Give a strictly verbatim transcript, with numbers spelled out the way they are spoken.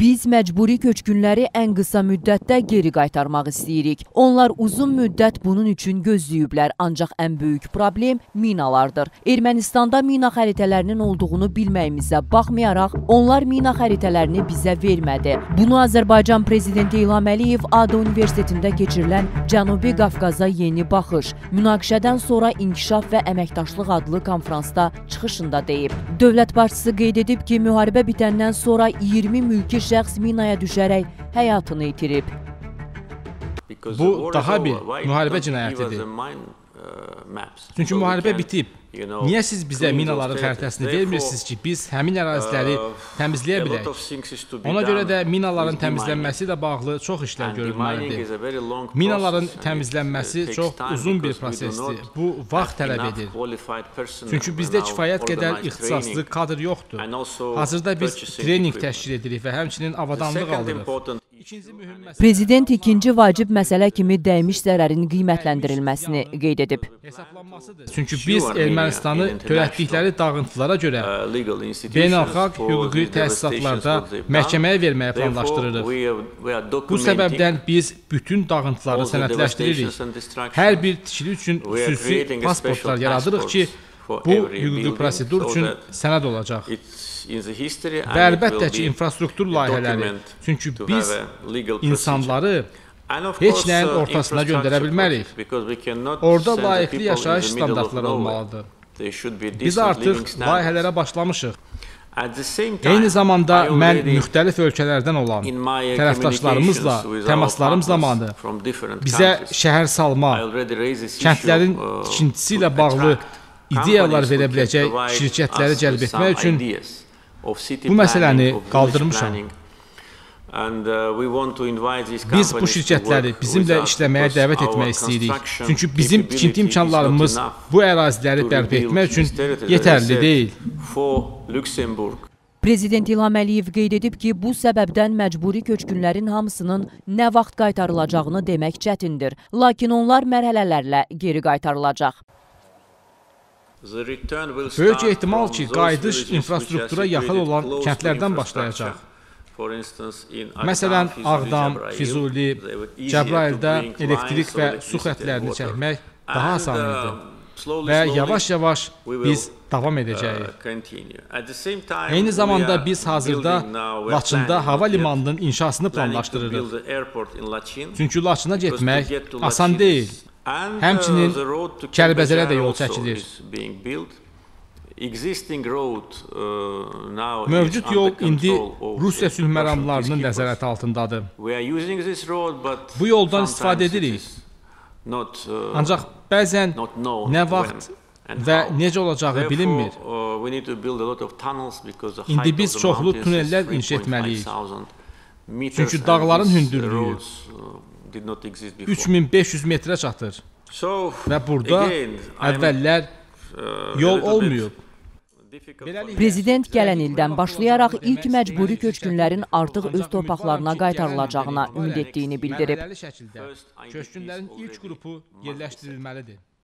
Biz məcburi köçkünləri ən qısa müddətdə geri qaytarmaq istəyirik. Onlar uzun müddət bunun üçün gözləyiblər, ancaq ən böyük problem minalardır. Ermənistanda mina xəritələrinin olduğunu bilməyimizə baxmayaraq, onlar mina xəritələrini bizə vermədi. Bunu Azərbaycan Prezidenti İlham Əliyev Adı Üniversitetində keçirilən Cənubi Qafqaza yeni baxış, münaqişədən sonra İnkişaf və Əməkdaşlıq adlı konfransda çıxışında deyib. Dövlət başçısı qeyd edib ki, müharibə bitəndən sonra iyirmi mülki şəxs minaya düşərək həyatını itirib. Bu daha bir müharibə cinayətidir. Çünki müharibə bitib. Niyə siz bizə minaların xəritəsini vermirsiniz ki, biz həmin əraziləri təmizləyə bilək? Ona görə də minaların təmizlənməsi ilə bağlı çox işlər görülməlidir. Minaların təmizlənməsi çox uzun bir prosesdir. Bu vaxt tələb edir. Çünki bizdə kifayət qədər ixtisaslı kadr yoxdur. Hazırda biz trening təşkil edirik və həmçinin avadanlıq alırıq. Prezident ikinci vacib məsələ kimi dəymiş zərərin qiymətləndirilməsini qeyd edib. Çünki biz Ermənistanı törətdikləri dağıntılara görə beynəlxalq hüquqi təsisatlarda məhkəməyə verməyə planlaşdırırıq. Bu səbəbdən biz bütün dağıntıları sənədləşdiririk. Hər bir tikili üçün xüsusi pasportlar yaradırıq ki, bu hüquqi prosedur üçün sənəd olacaq. Və əlbəttə ki, infrastruktur layihələri, çünki biz insanları heç nəyin ortasına göndərə bilmərik. Orada layiqli yaşayış standartları olmalıdır. Biz artıq layihələrə başlamışıq. Eyni zamanda mən müxtəlif ölkələrdən olan tərəfdaşlarımızla təmaslarım zamanı bizə şəhər salma, kəndlərin tikintisi ilə bağlı ideyalar verə biləcək şirkətləri cəlb etmək üçün bu məsələni qaldırmışam. Biz bu şirkətləri bizimlə işləməyə dəvət etmək istəyirik. Çünki bizim tikinti imkanlarımız bu əraziləri bərpa etmək üçün yetərli deyil. Prezident İlham Əliyev qeyd edib ki, bu səbəbdən məcburi köçkünlərin hamısının nə vaxt qaytarılacağını demək çətindir. Lakin onlar mərhələlərlə geri qaytarılacaq. Böyük ehtimal ki, qayıdış infrastruktura yaxın olan kəndlərdən başlayacaq. Məsələn, Ağdam, Füzuli, Cəbraildə elektrik və su xətlərini çəkmək daha asan idi və yavaş-yavaş biz davam edəcəyik. Eyni zamanda biz hazırda Laçında hava limanının inşasını planlaşdırırıq. Çünki Laçına getmək asan deyil. Həmçinin Kəlbəzərə də yol çəkilir. Mövcud yol indi Rusiya sülh məramlarının nəzarəti altındadır. Bu yoldan istifadə edirik. Ancaq bəzən nə vaxt və necə olacağı bilinmir. İndi biz çoxlu tunellər inşa etməliyik. Çünki dağların hündürlüyü üç min beş yüz metrə çatır və burada əvvəllər yol olmuyor. Prezident gələn ildən başlayaraq ilk məcburi köçkünlərin artıq öz torpaqlarına qaytarılacağına ümid etdiyini bildirib. Köçkünlərin ilk qrupu yerləşdirilməlidir.